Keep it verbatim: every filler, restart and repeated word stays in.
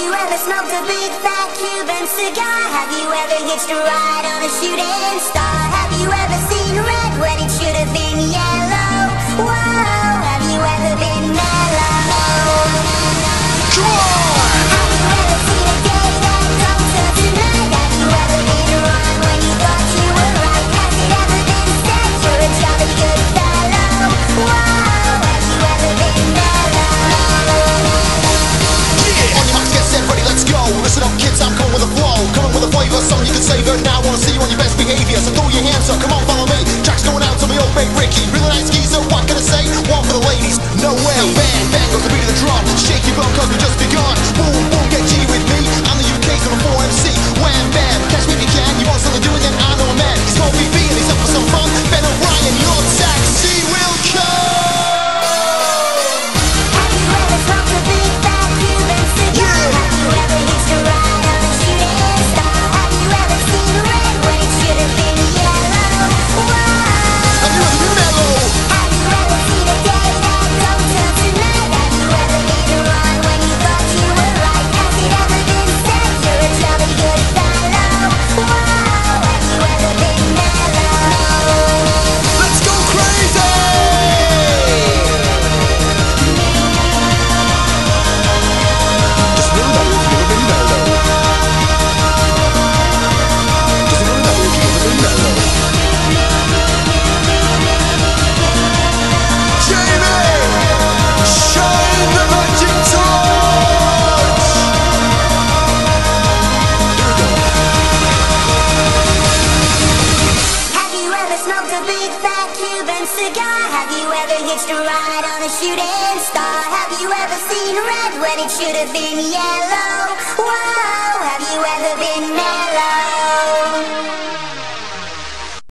you ever smoked a big fat Cuban cigar? Have you ever hitched a ride on a shooting star? Have you ever seen red when it should have been yellow? Whoa, have you ever been mellow? Ride on a shooting star. Have you ever seen red when it should have been yellow?